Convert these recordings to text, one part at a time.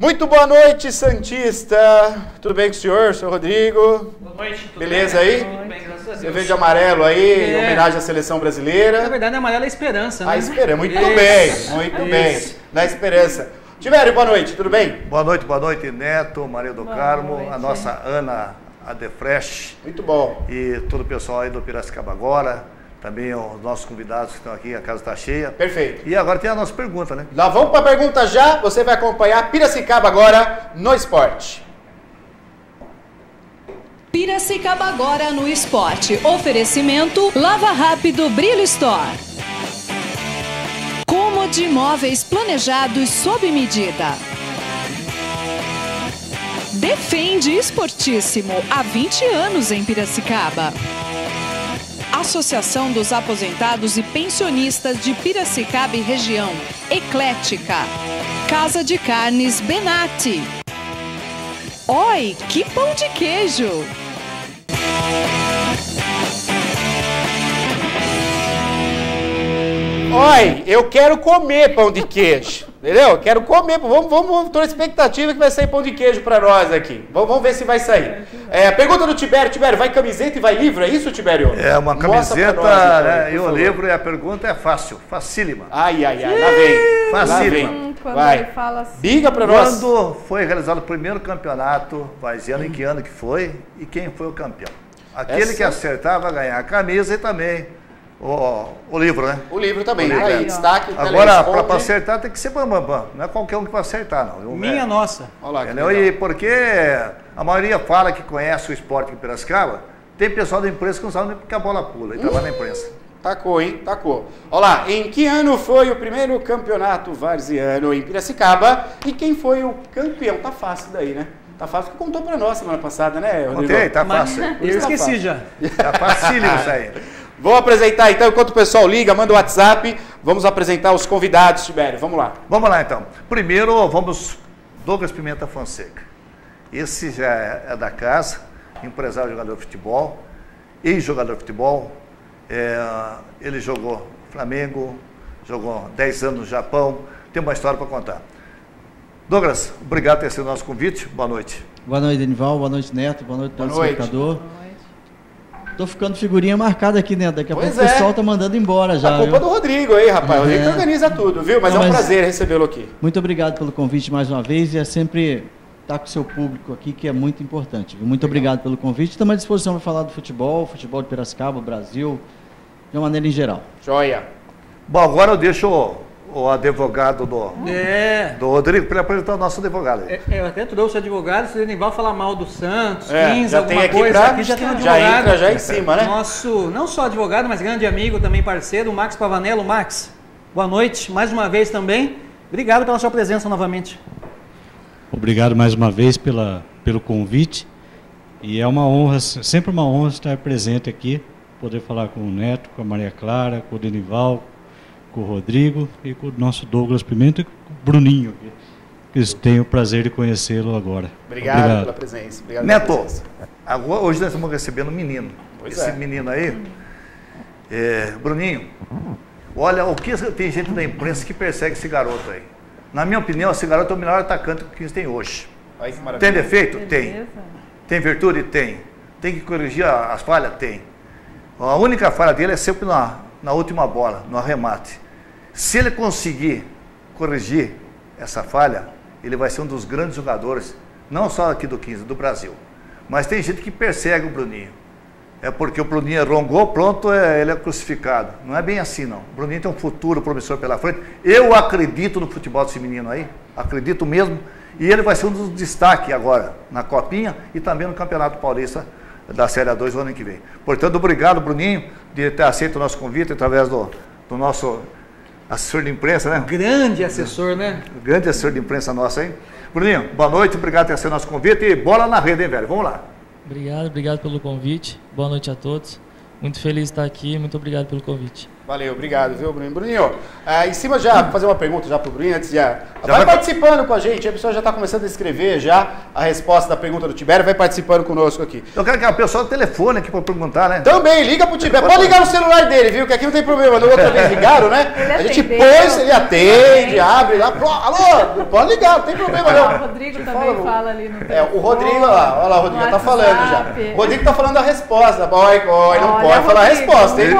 Muito boa noite, santista. Tudo bem com o senhor, senhor Rodrigo? Boa noite. Tudo beleza bem? Aí? Tudo bem, graças a Deus. Você veio de amarelo aí, em homenagem à seleção brasileira. Na verdade, amarelo é esperança, né? A esperança, muito bem, muito bem. Na esperança. Tibério, boa noite, tudo bem? Boa noite, Neto, Maria do Carmo, a nossa Ana Adefresh. Muito bom. E todo o pessoal aí do Piracicaba agora. Também os nossos convidados que estão aqui, a casa está cheia. Perfeito. E agora tem a nossa pergunta, né? Lá vamos para a pergunta já. Você vai acompanhar Piracicaba Agora no Esporte. Piracicaba Agora no Esporte. Oferecimento Lava Rápido Brilho Store. Como de móveis planejados sob medida. Defende Esportíssimo. Há 20 anos em Piracicaba. Associação dos Aposentados e Pensionistas de Piracicaba e Região. Eclética. Casa de Carnes Benatti. Oi, que pão de queijo! Oi, eu quero comer pão de queijo. Entendeu? Eu quero comer. Vamos ter a expectativa que vai sair pão de queijo pra nós aqui. Vamos ver se vai sair. Pergunta do Tibério. Tibério, vai camiseta e vai livro? É isso, Tibério? É, uma camiseta nós, né, e um livro. E a pergunta é fácil. Facílima. Ai, ai, ai. Lá vem. Facílima. Quando vai. Ele fala assim. Diga pra nós. Quando foi realizado o primeiro campeonato varziano, em que ano que foi e quem foi o campeão? Aquele que acertar vai ganhar a camisa e também... O livro, né? O livro também. O livro, aí, destaque. Agora, para acertar, tem que ser bambambam. Não é qualquer um que vai acertar, não. Nossa. Olha lá, e porque a maioria fala que conhece o esporte em Piracicaba, tem pessoal da imprensa que não sabe nem porque a bola pula. E trabalha na imprensa. Tacou, hein? Tacou. Olha lá, em que ano foi o primeiro campeonato varziano em Piracicaba e quem foi o campeão? Tá fácil daí, né? Tá fácil que contou para nós semana passada, né, Rodrigo? Contei, tá fácil. Eu esqueci já. Tá fácil isso aí. Vou apresentar então, enquanto o pessoal liga, manda o WhatsApp, vamos apresentar os convidados, Tibério, vamos lá. Vamos lá então. Primeiro, Douglas Pimenta Fonseca. Esse já é da casa, empresário, jogador de futebol, ex-jogador de futebol. Ele jogou Flamengo, jogou 10 anos no Japão, tem uma história para contar. Douglas, obrigado por ter sido nosso convite, boa noite. Boa noite, Denival, boa noite, Neto, boa noite, telespectador. Tô ficando figurinha marcada aqui, né? Daqui a pouco o pessoal tá mandando embora já. A culpa do Rodrigo aí, rapaz. O Rodrigo que organiza tudo, viu? Mas é um prazer recebê-lo aqui. Muito obrigado pelo convite mais uma vez e é sempre estar com o seu público aqui, que é muito importante. Muito obrigado pelo convite. Estamos à disposição para falar do futebol, futebol de Piracicaba, Brasil, de uma maneira em geral. Joia. Bom, agora eu deixo o advogado do Rodrigo para apresentar o nosso advogado. Eu até trouxe o advogado, se o Denival falar mal do Santos, 15, já alguma tem aqui coisa, aqui já tem um advogado. Já entra já em cima, né? Nosso, não só advogado, mas grande amigo também, parceiro, o Max Pavanello. Max, boa noite, mais uma vez também. Obrigado pela sua presença novamente. Obrigado mais uma vez pelo convite. E é uma honra, sempre uma honra estar presente aqui, poder falar com o Neto, com a Maria Clara, com o Denival, com o Rodrigo e com o nosso Douglas Pimenta e com o Bruninho, que eu tenho o prazer de conhecê-lo agora. Obrigado pela presença. Obrigado, Neto, pela presença. Agora, hoje nós estamos recebendo um menino. Esse menino aí, Bruninho, olha, o que tem gente da imprensa que persegue esse garoto aí. Na minha opinião, esse garoto é o melhor atacante que tem hoje. Olha que maravilha. Tem defeito? Tem. Tem virtude? Tem. Tem que corrigir as falhas? Tem. A única falha dele é sempre na última bola, no arremate. Se ele conseguir corrigir essa falha, ele vai ser um dos grandes jogadores, não só aqui do 15, do Brasil. Mas tem gente que persegue o Bruninho. É porque o Bruninho rongou, pronto, ele é crucificado. Não é bem assim, não. O Bruninho tem um futuro promissor pela frente. Eu acredito no futebol desse menino aí, acredito mesmo. E ele vai ser um dos destaques agora, na Copinha e também no Campeonato Paulista da Série A2 no ano que vem. Portanto, obrigado, Bruninho, de ter aceito o nosso convite através do nosso assessor de imprensa, né? Grande assessor, né? Grande assessor de imprensa nosso, hein? Bruninho, boa noite, obrigado por ter aceito o nosso convite e bola na rede, hein, velho? Vamos lá. Obrigado pelo convite, boa noite a todos. Muito feliz de estar aqui, muito obrigado pelo convite. Valeu, obrigado, viu, Bruninho? Bruninho, em cima já, vou fazer uma pergunta já pro Bruninho antes já. Vai participando com a gente, a pessoa já tá começando a escrever já a resposta da pergunta do Tibério, vai participando conosco aqui. Eu quero que a pessoa telefone aqui pra perguntar, né? Também, liga pro Tibério, pode ligar no celular dele, viu? Que aqui não tem problema, no outro vez ligaram, né? A gente pôs, ele atende, abre lá, alô, pode ligar, não tem problema não. O Rodrigo também fala ali no telefone. O Rodrigo, olha lá, o Rodrigo tá falando já. O Rodrigo tá falando a resposta, boy, não pode falar a resposta, hein?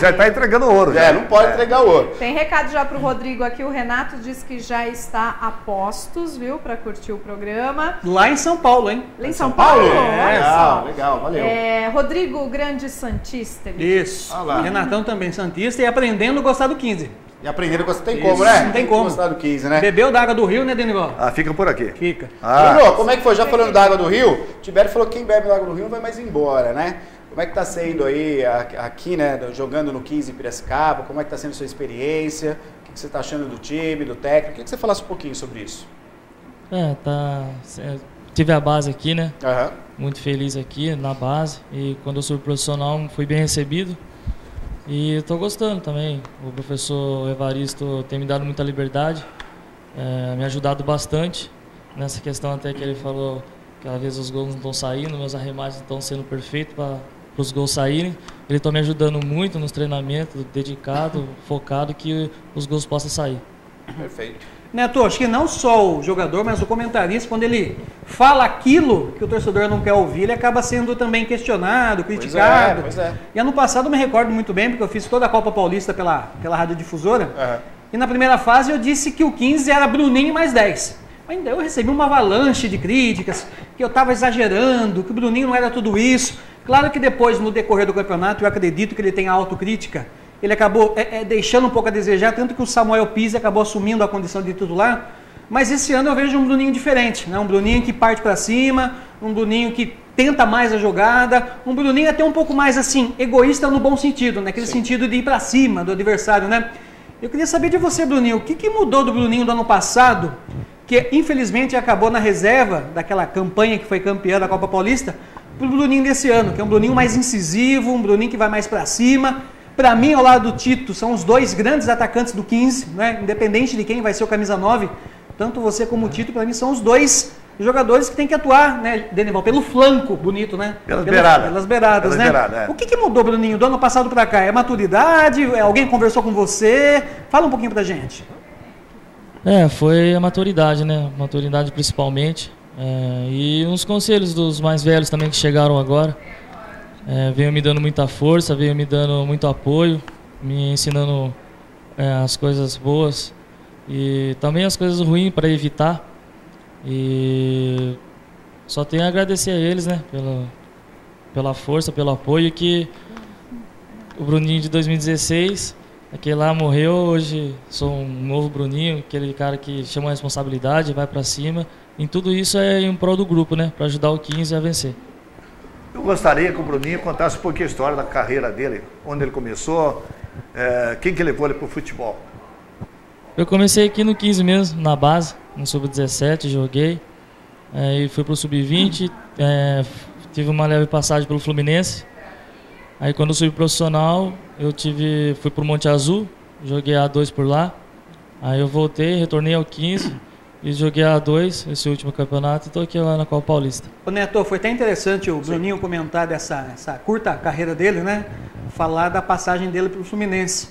Já tá entregando ouro. É, não pode entregar ouro. Tem recado já pro Rodrigo aqui. O Renato diz que já está a postos, viu? Pra curtir o programa. Lá em São Paulo, hein? Lá em São Paulo? É, legal, legal, valeu. É, Rodrigo, grande santista. Isso. Ah, Renatão também santista e aprendendo a gostar do 15. E aprendendo que tem como, né? Não tem como. Gostar do 15, né? Bebeu da água do rio, né, Denival? Ah, fica por aqui. Fica. Ah. Bruno, como é que foi? Já falando da água do rio, Tibério falou que quem bebe da água do rio não vai mais embora, né? Como é que tá sendo aí, aqui, né, jogando no 15 em Piracicaba, como é que tá sendo a sua experiência, o que, que você tá achando do time, do técnico, queria que você falasse um pouquinho sobre isso. É, tá, tive a base aqui, né, muito feliz aqui na base, e quando eu subi profissional fui bem recebido, e eu tô gostando também, o professor Evaristo tem me dado muita liberdade, me ajudado bastante, nessa questão até que ele falou que às vezes os gols não estão saindo, meus arremates não estão sendo perfeitos para os gols saírem. Ele está me ajudando muito nos treinamentos, dedicado, focado, que os gols possam sair. Perfeito. Neto, acho que não só o jogador, mas o comentarista, quando ele fala aquilo que o torcedor não quer ouvir, ele acaba sendo também questionado, criticado. Pois é. E ano passado eu me recordo muito bem, porque eu fiz toda a Copa Paulista pela radiodifusora, e na primeira fase eu disse que o 15 era Bruninho mais 10. Ainda eu recebi uma avalanche de críticas, que eu estava exagerando, que o Bruninho não era tudo isso. Claro que depois, no decorrer do campeonato, eu acredito que ele tem autocrítica. Ele acabou deixando um pouco a desejar, tanto que o Samuel Pizzi acabou assumindo a condição de titular. Mas esse ano eu vejo um Bruninho diferente, né? Um Bruninho que parte para cima, um Bruninho que tenta mais a jogada, um Bruninho até um pouco mais assim, egoísta no bom sentido, naquele sentido de ir para cima do adversário, né? Eu queria saber de você, Bruninho, o que mudou do Bruninho do ano passado, que infelizmente acabou na reserva daquela campanha que foi campeã da Copa Paulista, para o Bruninho desse ano, que é um Bruninho mais incisivo, um Bruninho que vai mais para cima. Para mim, ao lado do Tito, são os dois grandes atacantes do 15, né? Independente de quem vai ser o camisa 9, tanto você como o Tito, para mim, são os dois jogadores que tem que atuar, né, Denival? Pelo flanco bonito, né? Pelas beiradas, né? O que mudou, Bruninho, do ano passado para cá? É maturidade? Alguém conversou com você? Fala um pouquinho para a gente. É, foi a maturidade, né? Maturidade principalmente. E uns conselhos dos mais velhos também que chegaram agora. Veio me dando muita força, veio me dando muito apoio, me ensinando as coisas boas e também as coisas ruins para evitar. E só tenho a agradecer a eles, né? Pela força, pelo apoio que o Bruninho de 2016... Aquele lá morreu, hoje sou um novo Bruninho, aquele cara que chama a responsabilidade, vai pra cima. Em tudo isso é em prol do grupo, né? Pra ajudar o 15 a vencer. Eu gostaria que o Bruninho contasse um pouquinho a história da carreira dele, onde ele começou, quem que levou ele pro futebol. Eu comecei aqui no 15 mesmo, na base, no Sub-17, joguei. Aí fui pro Sub-20, tive uma leve passagem pelo Fluminense. Aí quando eu subi profissional, fui pro Monte Azul, joguei A2 por lá. Aí eu voltei, retornei ao 15 e joguei A2 esse último campeonato e tô aqui lá na Copa Paulista. Ô Neto, foi até interessante o Bruninho comentar dessa curta carreira dele, né? Falar da passagem dele pro Fluminense.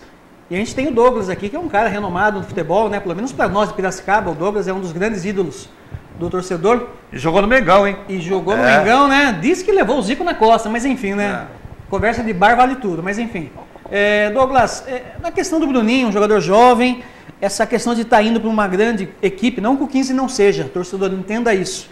E a gente tem o Douglas aqui, que é um cara renomado no futebol, né? Pelo menos para nós de Piracicaba, o Douglas é um dos grandes ídolos do torcedor. E jogou no Mengão, hein? E jogou no Mengão, né? Diz que levou o Zico na costa, mas enfim, né? Conversa de bar vale tudo, mas enfim. Douglas, na questão do Bruninho, um jogador jovem, essa questão de estar indo para uma grande equipe, não que o 15 não seja, torcedor, entenda isso.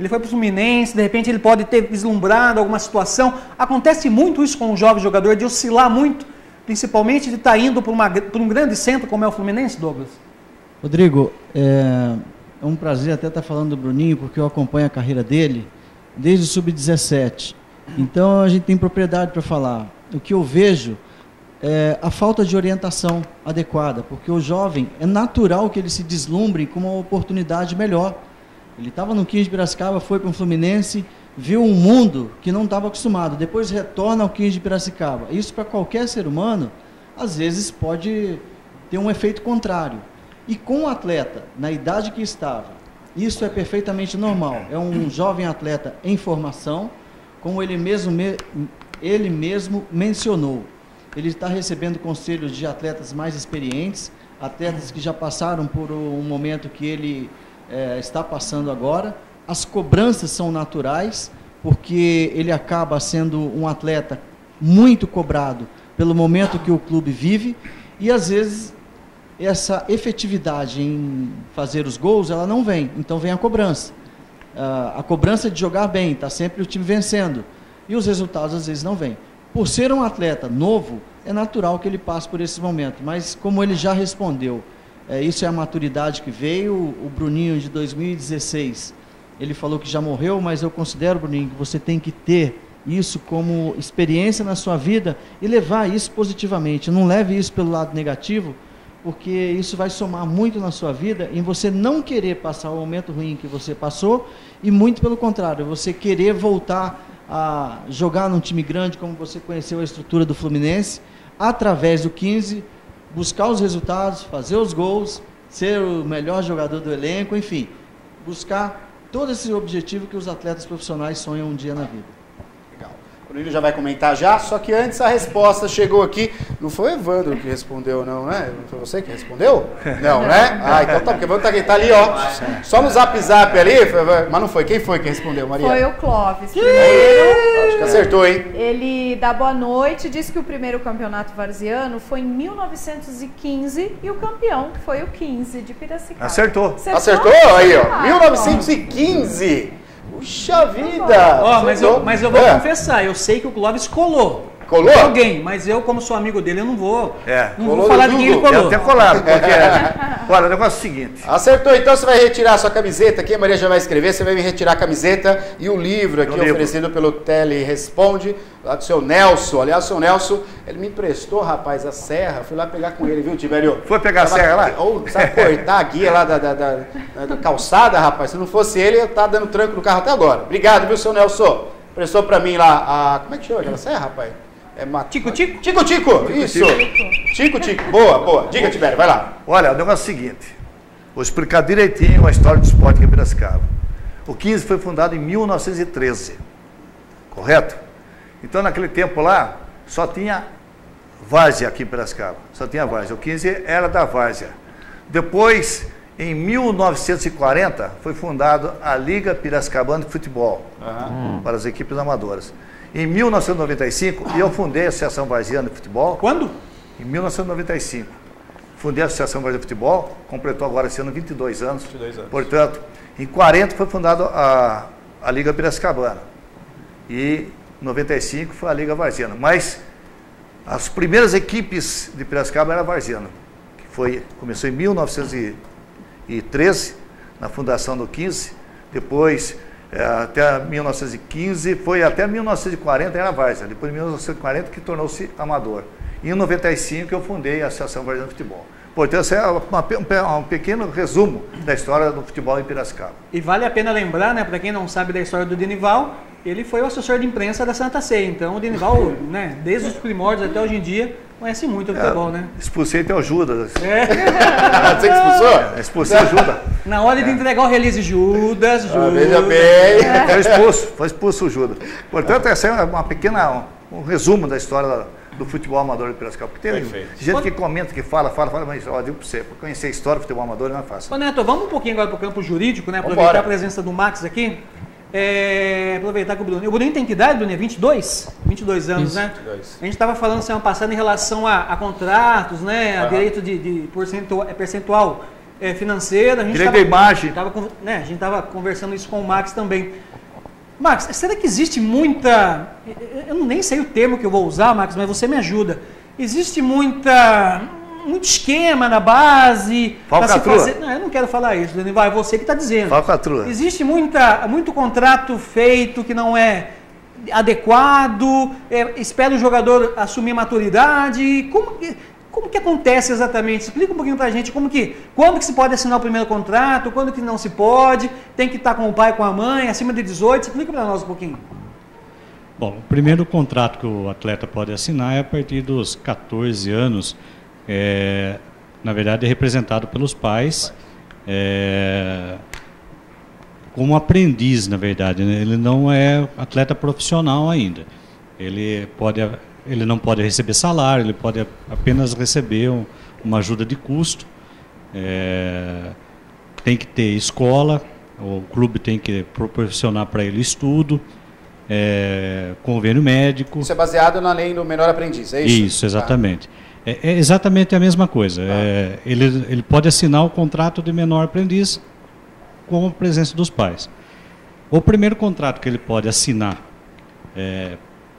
Ele foi para o Fluminense, de repente ele pode ter vislumbrado alguma situação. Acontece muito isso com um jovem jogador, de oscilar muito, principalmente de estar indo para um grande centro como é o Fluminense, Douglas? Rodrigo, é um prazer até estar falando do Bruninho, porque eu acompanho a carreira dele desde o Sub-17. Então a gente tem propriedade para falar. O que eu vejo é a falta de orientação adequada, porque o jovem é natural que ele se deslumbre com uma oportunidade melhor. Ele estava no 15 de Piracicaba, foi para o Fluminense, viu um mundo que não estava acostumado, depois retorna ao 15 de Piracicaba. Isso para qualquer ser humano às vezes pode ter um efeito contrário. E com o atleta, na idade que estava, isso é perfeitamente normal. É um jovem atleta em formação, como ele mesmo mencionou. Ele está recebendo conselhos de atletas mais experientes, atletas que já passaram por um momento que ele está passando agora. As cobranças são naturais, porque ele acaba sendo um atleta muito cobrado pelo momento que o clube vive, e às vezes essa efetividade em fazer os gols, ela não vem, então vem a cobrança. A cobrança de jogar bem, está sempre o time vencendo, e os resultados às vezes não vêm. Por ser um atleta novo, é natural que ele passe por esse momento, mas como ele já respondeu, isso é a maturidade que veio. O Bruninho de 2016, ele falou que já morreu, mas eu considero, Bruninho, que você tem que ter isso como experiência na sua vida e levar isso positivamente. Não leve isso pelo lado negativo, porque isso vai somar muito na sua vida em você não querer passar o momento ruim que você passou, e muito pelo contrário, você querer voltar a jogar num time grande, como você conheceu a estrutura do Fluminense, através do 15, buscar os resultados, fazer os gols, ser o melhor jogador do elenco, enfim, buscar todo esse objetivo que os atletas profissionais sonham um dia na vida. O Bruninho já vai comentar já, só que antes a resposta chegou aqui. Não foi o Evandro que respondeu, não, né? Não foi você que respondeu? Não, né? Ah, então tá, porque o Evandro tá, quem tá ali, ó. Só no zap zap ali, mas não foi. Quem foi que respondeu, Maria? Foi o Clóvis. Primeiro. Acho que acertou, hein? Ele dá boa noite, disse que o primeiro campeonato varziano foi em 1915 e o campeão foi o 15 de Piracicaba. Acertou. Acertou? Aí, ó. 1915. Puxa vida! Oh, mas eu vou confessar, eu sei que o Clóvis colou. Colou? Alguém, mas eu, como sou amigo dele, eu não vou. Não vou falar de quem ele colou. Deve ter colado, porque... Olha, o negócio é o seguinte. Acertou, então você vai retirar a sua camiseta aqui, a Maria já vai escrever, você vai me retirar a camiseta e o livro aqui oferecido pelo Tele Responde, lá do seu Nelson. Aliás, o seu Nelson, ele me emprestou, rapaz, a serra, fui lá pegar com ele, viu, Tibério? Foi pegar a serra lá? Ou sabe cortar a guia lá da calçada, rapaz, se não fosse ele, eu tava dando tranco no carro até agora. Obrigado, viu, seu Nelson? Emprestou pra mim lá a... Como é que chama aquela serra, rapaz? É Tico Tico? Tico Tico, isso. Tico Tico, boa, boa. Diga, Tibério, vai lá. Olha, o negócio é o seguinte. Vou explicar direitinho a história do esporte aqui em Piracicaba. O 15 foi fundado em 1913, correto? Então, naquele tempo lá, só tinha várzea aqui em Piracicaba. Só tinha várzea. O 15 era da várzea. Depois, em 1940, foi fundada a Liga Piracicabana de Futebol, para as equipes amadoras. Em 1995, eu fundei a Associação Varziana de Futebol. Quando? Em 1995. Fundei a Associação Varziana de Futebol, completou agora esse ano 22 anos. 22 anos. Portanto, em 40 foi fundada a Liga Piracicabana. E em 95 foi a Liga Varziana. Mas as primeiras equipes de Piracicaba era a Varziana, que começou em 1913, na fundação do 15, depois... até 1915, foi até 1940 era várzea, depois de 1940 que tornou-se amador. E em 95 eu fundei a Associação Varziana de Futebol. Portanto, esse é um pequeno resumo da história do futebol em Piracicaba. E vale a pena lembrar, né, para quem não sabe da história do Denival, ele foi o assessor de imprensa da Santa Ceia. Então o Denival, né, desde os primórdios até hoje em dia, conhece muito o futebol, né? Expulsei até o Judas. Você que expulsou? Expulsei o Judas. Na hora de entregar o release, Judas. Veja bem. Foi expulso o Judas. Portanto, essa é uma pequena, um resumo da história do futebol amador de Piracicaba. Porque tem gente que comenta, que fala, mas ó, digo pra você, pra conhecer a história do futebol amador não é fácil. Ô Neto, vamos um pouquinho agora pro campo jurídico, né? Aproveitar a presença do Max aqui. Aproveitar que o Bruninho... O Bruninho tem que idade, Bruninho? 22 anos, isso, né? 22. A gente estava falando semana passada em relação a contratos, né? A direito de percentual financeiro. A gente direito de imagem. A gente estava conversando isso com o Max também. Max, será que existe muita... Eu nem sei o termo que eu vou usar, Max, mas você me ajuda. Existe muito esquema na base. Falcatrua. Não, eu não quero falar isso, Denival, é você que está dizendo. Falcatrua. Existe muito contrato feito que não é adequado, espera o jogador assumir maturidade. Como que acontece exatamente? Explica um pouquinho pra gente quando que se pode assinar o primeiro contrato, quando que não se pode, tem que estar com o pai, com a mãe, acima de 18, explica para nós um pouquinho. Bom, o primeiro contrato que o atleta pode assinar é a partir dos 14 anos. Na verdade, é representado pelos pais como aprendiz, na verdade. Né? Ele não é atleta profissional ainda. Ele não pode receber salário, ele pode apenas receber uma ajuda de custo. Tem que ter escola, o clube tem que proporcionar para ele estudo, convênio médico. Isso é baseado na lei do menor aprendiz, é isso? Isso, exatamente. Ah. É exatamente a mesma coisa. Ah. Ele pode assinar o contrato de menor aprendiz com a presença dos pais. O primeiro contrato que ele pode assinar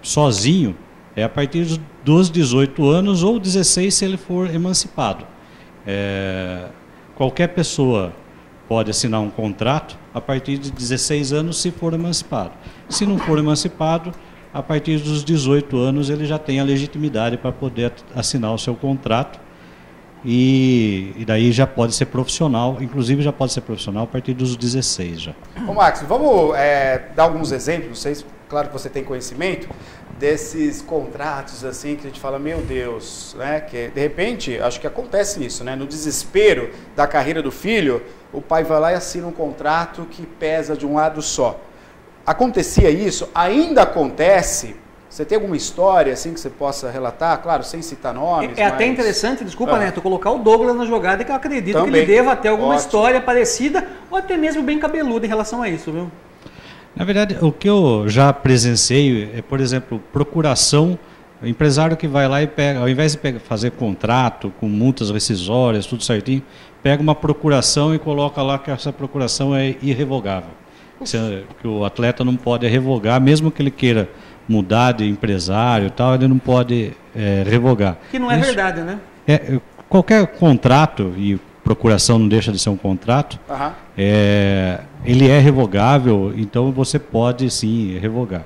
sozinho é a partir dos 18 anos ou 16 se ele for emancipado. Qualquer pessoa pode assinar um contrato a partir de 16 anos se for emancipado. Se não for emancipado, a partir dos 18 anos ele já tem a legitimidade para poder assinar o seu contrato e daí já pode ser profissional, inclusive já pode ser profissional a partir dos 16 já. Ô Max, vamos dar alguns exemplos, não sei se, claro que você tem conhecimento, desses contratos assim que a gente fala, meu Deus, né? Que de repente, acho que acontece isso, né? No desespero da carreira do filho, o pai vai lá e assina um contrato que pesa de um lado só. Acontecia isso? Ainda acontece? Você tem alguma história assim que você possa relatar? Claro, sem citar nomes. Mas... até interessante, desculpa, Neto, colocar o Douglas na jogada, que eu acredito também que ele deva ter alguma história parecida ou até mesmo bem cabeluda em relação a isso, viu? Na verdade, o que eu já presenciei é, por exemplo, procuração, o empresário que vai lá e pega, ao invés de fazer contrato com multas rescisórias, tudo certinho, pega uma procuração e coloca lá que essa procuração é irrevogável. Que o atleta não pode revogar, mesmo que ele queira mudar de empresário e tal, ele não pode revogar. Que não é verdade, né? Qualquer contrato, e procuração não deixa de ser um contrato, uhum, ele é revogável, então você pode sim revogar.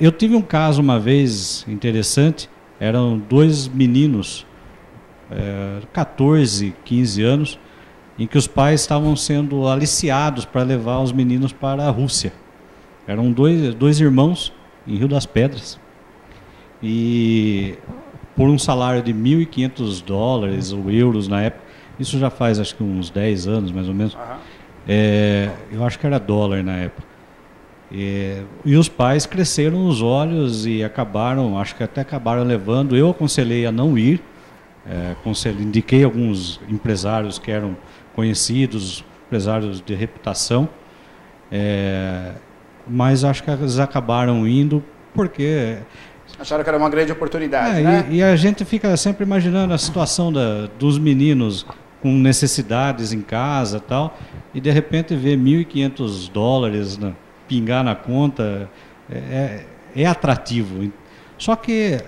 Eu tive um caso uma vez interessante, eram dois meninos, 14, 15 anos, em que os pais estavam sendo aliciados para levar os meninos para a Rússia. Eram dois irmãos em Rio das Pedras, e por um salário de $1.500 ou euros na época, isso já faz acho que uns 10 anos mais ou menos, uhum, eu acho que era dólar na época, e os pais cresceram os olhos e acabaram, acho que até acabaram levando. Eu aconselhei a não ir, indiquei alguns empresários que eram conhecidos, empresários de reputação, mas acho que eles acabaram indo porque... acharam que era uma grande oportunidade, né? E a gente fica sempre imaginando a situação dos meninos com necessidades em casa e tal, e de repente ver $1.500 pingar na conta é atrativo. Só que,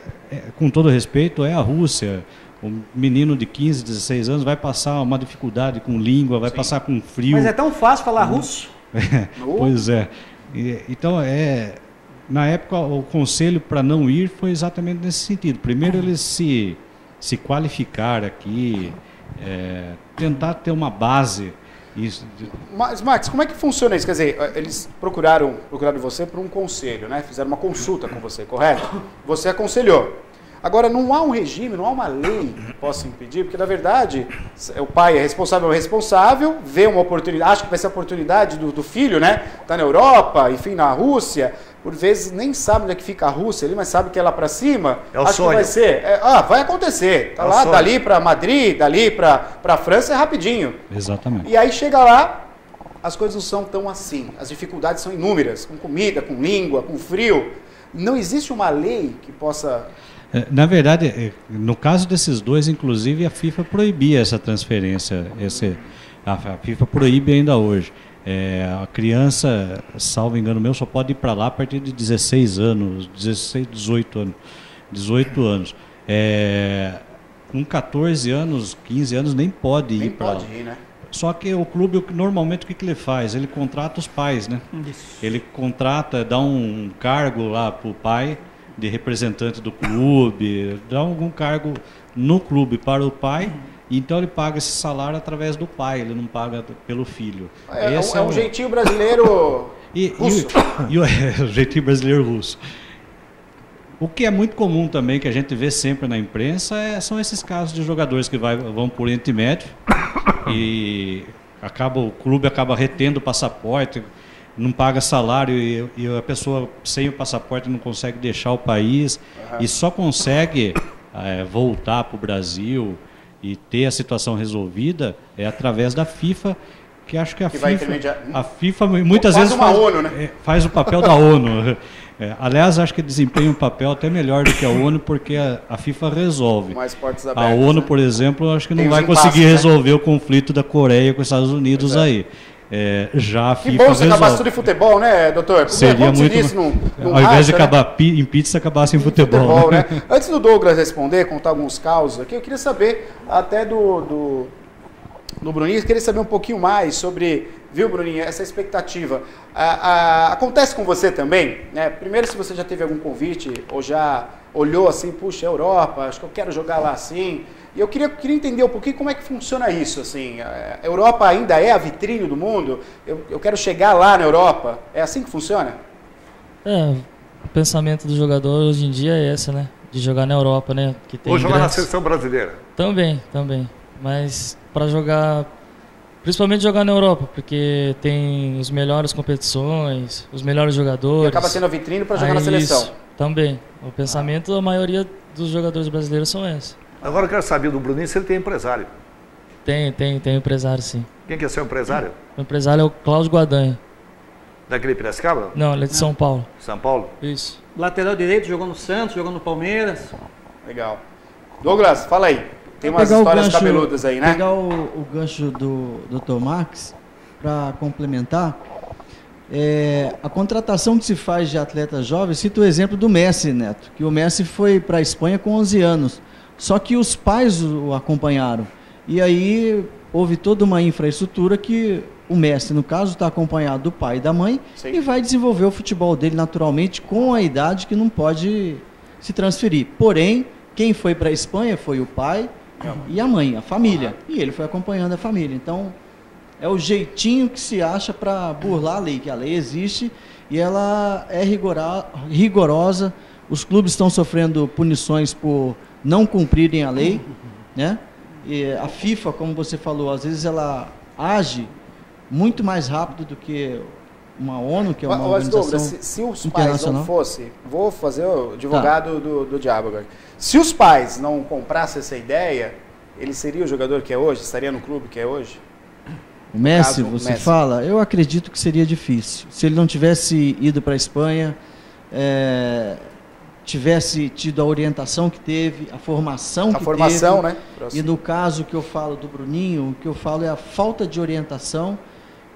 com todo respeito, é a Rússia. Um menino de 15, 16 anos vai passar uma dificuldade com língua, vai, sim, passar com frio. Mas é tão fácil falar russo? Pois é. Então, na época, o conselho para não ir foi exatamente nesse sentido. Primeiro, eles se qualificar aqui, tentar ter uma base. Mas, Max, como é que funciona isso? Quer dizer, eles procuraram você por um conselho, né? Fizeram uma consulta com você, correto? Você aconselhou. Agora, não há um regime, não há uma lei que possa impedir, porque, na verdade, o pai é responsável, vê uma oportunidade, acha que vai ser a oportunidade do filho, né? Está na Europa, enfim, na Rússia. Por vezes nem sabe onde é que fica a Rússia ali, mas sabe que é lá para cima. É o sonho. Acho que vai ser. Vai acontecer. Tá lá, dali para Madrid, dali para França é rapidinho. Exatamente. E aí chega lá, as coisas não são tão assim. As dificuldades são inúmeras, com comida, com língua, com frio. Não existe uma lei que possa... Na verdade, no caso desses dois, inclusive, a FIFA proibia essa transferência. A FIFA proíbe ainda hoje. A criança, salvo engano meu, só pode ir para lá a partir de 16 anos, 16, 18 anos. 18 anos. Com 14 anos, 15 anos, nem pode ir para lá. Nem pode ir, né? Só que o clube, normalmente, o que ele faz? Ele contrata os pais, né? Isso. Ele contrata, dá um cargo lá para o pai, de representante do clube, dá algum cargo no clube para o pai, então ele paga esse salário através do pai, ele não paga pelo filho. É um jeitinho brasileiro O jeitinho brasileiro russo. O que é muito comum também, que a gente vê sempre na imprensa, são esses casos de jogadores que vão por Oriente Médio e o clube acaba retendo o passaporte, não paga salário e a pessoa sem o passaporte não consegue deixar o país e só consegue voltar para o Brasil e ter a situação resolvida através da FIFA, que acho que a FIFA muitas vezes faz, ONU, né? Faz o papel da ONU. Aliás, acho que desempenha um papel até melhor do que a ONU, porque a FIFA resolve. Mais portas abertas, a ONU, né? Por exemplo, acho que não vai conseguir resolver o conflito da Coreia com os Estados Unidos aí. Já a FIFA que bom se resolve. Acabasse tudo em futebol, né, doutor? Seria muito... Ao invés de acabar em pizza, acabasse em futebol. Né? Antes do Douglas responder, contar alguns casos aqui, eu queria saber até do Bruninho, queria saber um pouquinho mais sobre, viu, Bruninho, essa expectativa. Acontece com você também, né? Primeiro, se você já teve algum convite ou já olhou assim, puxa, Europa, acho que eu quero jogar lá assim. E eu queria entender um pouquinho como é que funciona isso, assim. A Europa ainda é a vitrine do mundo? Eu quero chegar lá na Europa. É assim que funciona? O pensamento do jogador hoje em dia é esse, né? De jogar na Europa, né? Que tem ou jogar na seleção brasileira. Também. Mas para jogar, principalmente jogar na Europa, porque tem as melhores competições, os melhores jogadores. E acaba sendo a vitrine para jogar na seleção. Isso, também. O pensamento da maioria dos jogadores brasileiros são esses. Agora eu quero saber do Bruninho se ele tem empresário. Tem empresário, sim. Quem que é seu empresário? O empresário é o Cláudio Guadanha. Daquele Piracicaba? Não, ele é de São Paulo. São Paulo? Isso. Lateral direito, jogou no Santos, jogou no Palmeiras. Legal. Douglas, fala aí. Tem umas histórias cabeludas aí, né? Pegar o gancho do Dr. Marques para complementar. A contratação que se faz de atletas jovens, cito o exemplo do Messi, Neto, que o Messi foi para a Espanha com 11 anos, só que os pais o acompanharam. E aí houve toda uma infraestrutura que o Messi, no caso, está acompanhado do pai e da mãe. Sim. E vai desenvolver o futebol dele naturalmente com a idade que não pode se transferir. Porém, quem foi para a Espanha foi o pai e a mãe, a família. E ele foi acompanhando a família. Então, é o jeitinho que se acha para burlar a lei, que a lei existe e ela é rigorosa. Os clubes estão sofrendo punições por não cumprirem a lei, né? E a FIFA, como você falou, às vezes ela age muito mais rápido do que uma ONU, que é uma organização internacional. Se os pais não fossem, vou fazer o advogado do diabo agora. Se os pais não comprassem essa ideia, ele seria o jogador que é hoje? Estaria no clube que é hoje? O Messi, você fala? Eu acredito que seria difícil. Se ele não tivesse ido para a Espanha, tivesse tido a orientação que teve, a formação que teve. A formação, né? E no caso que eu falo do Bruninho, o que eu falo é a falta de orientação,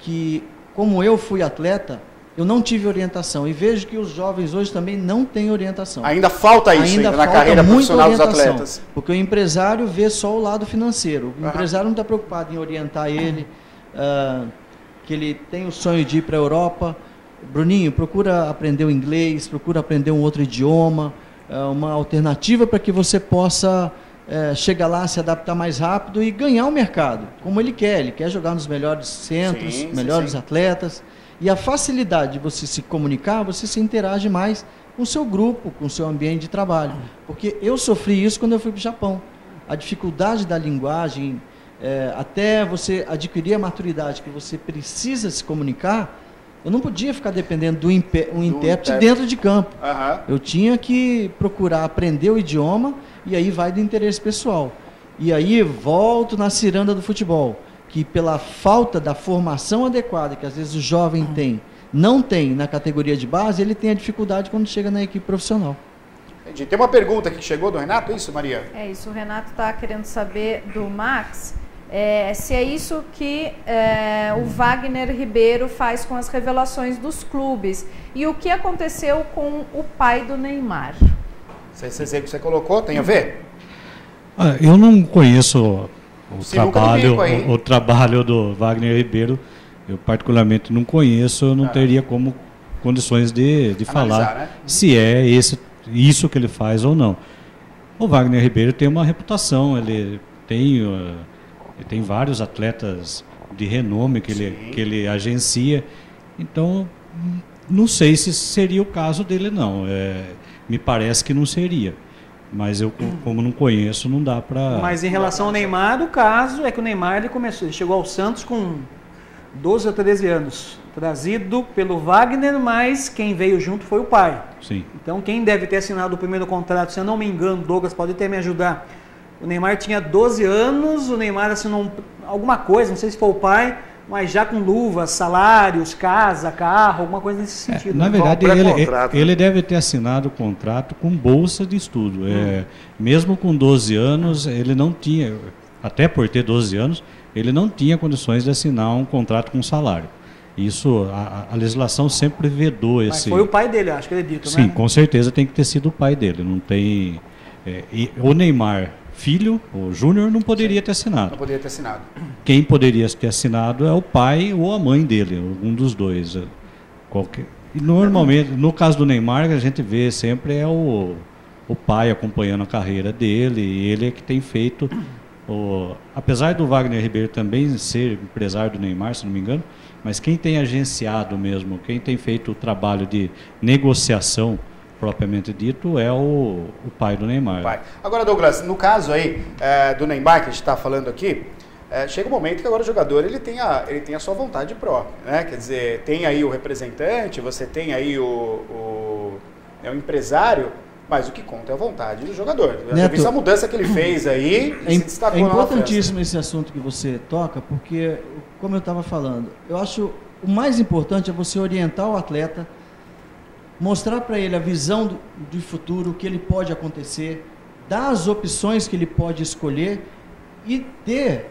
que como eu fui atleta, eu não tive orientação. E vejo que os jovens hoje também não têm orientação. Ainda falta isso ainda na carreira profissional dos atletas. Porque o empresário vê só o lado financeiro. O empresário não está preocupado em orientar ele, que ele tem o sonho de ir para a Europa. Bruninho, procura aprender o inglês, procura aprender um outro idioma, uma alternativa para que você possa chegar lá, se adaptar mais rápido e ganhar o mercado, como ele quer jogar nos melhores centros, melhores atletas. E a facilidade de você se comunicar, você se interage mais com o seu grupo, com o seu ambiente de trabalho. Porque eu sofri isso quando eu fui para o Japão. A dificuldade da linguagem, até você adquirir a maturidade que você precisa se comunicar, eu não podia ficar dependendo do intérprete dentro de campo. Eu tinha que procurar aprender o idioma e aí vai do interesse pessoal. E aí volto na ciranda do futebol, que pela falta da formação adequada que às vezes o jovem não tem na categoria de base, ele tem a dificuldade quando chega na equipe profissional. Entendi. Tem uma pergunta aqui que chegou do Renato, é isso, Maria? É isso, o Renato está querendo saber do Max... se é isso que o Wagner Ribeiro faz com as revelações dos clubes. E o que aconteceu com o pai do Neymar? Você colocou, tem a ver? Eu não conheço o trabalho do Wagner Ribeiro. Eu particularmente não conheço, eu não teria como condições de analisar, falar, né? Se é isso que ele faz ou não. O Wagner Ribeiro tem uma reputação, ele tem... tem vários atletas de renome que ele agencia. Então, não sei se seria o caso dele, não. Me parece que não seria. Mas eu, como não conheço, não dá para... Mas em relação ao Neymar, o caso é que o Neymar ele chegou ao Santos com 12 ou 13 anos. Trazido pelo Wagner, mas quem veio junto foi o pai. Sim. Então quem deve ter assinado o primeiro contrato, se eu não me engano, Douglas pode até me ajudar. O Neymar tinha 12 anos, o Neymar assinou alguma coisa, não sei se foi o pai... Mas já com luvas, salários, casa, carro, alguma coisa nesse sentido. Na verdade, ele deve ter assinado o contrato com bolsa de estudo. Mesmo com 12 anos, ele não tinha, até por ter 12 anos, ele não tinha condições de assinar um contrato com salário. Isso, a legislação sempre vedou esse... Mas foi o pai dele, acho que ele é dito, né? Sim, com certeza tem que ter sido o pai dele. Não tem... o Neymar... Filho, o Júnior, não poderia ter assinado. Não poderia ter assinado. Quem poderia ter assinado é o pai ou a mãe dele, um dos dois. Qualquer. E normalmente, no caso do Neymar, a gente vê sempre o pai acompanhando a carreira dele, e ele é que tem feito... apesar do Wagner Ribeiro também ser empresário do Neymar, se não me engano, mas quem tem agenciado mesmo, quem tem feito o trabalho de negociação, propriamente dito, é o pai do Neymar. Pai. Agora, Douglas, no caso aí do Neymar, que a gente está falando aqui, chega um momento que agora o jogador ele tem a sua vontade própria, né? Quer dizer, tem aí o representante, você tem aí o empresário, mas o que conta é a vontade do jogador. Já viu essa mudança que ele fez aí, se destacou. É importantíssimo esse assunto que você toca, porque, como eu estava falando, eu acho o mais importante é você orientar o atleta, mostrar para ele a visão do futuro, o que ele pode acontecer, dar as opções que ele pode escolher e ter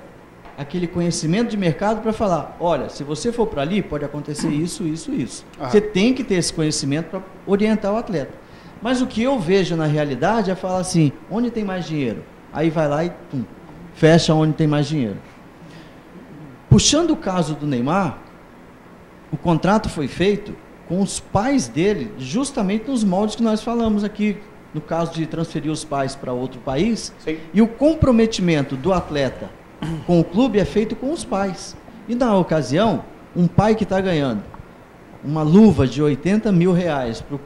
aquele conhecimento de mercado para falar, olha, se você for para ali, pode acontecer isso, isso, isso. Aham. Você tem que ter esse conhecimento para orientar o atleta. Mas o que eu vejo na realidade é falar assim, onde tem mais dinheiro? Aí vai lá e fecha onde tem mais dinheiro. Puxando o caso do Neymar, o contrato foi feito com os pais dele, justamente nos moldes que nós falamos aqui, no caso de transferir os pais para outro país. Sim. E o comprometimento do atleta com o clube é feito com os pais. E na ocasião, um pai que está ganhando uma luva de 80 mil reais para o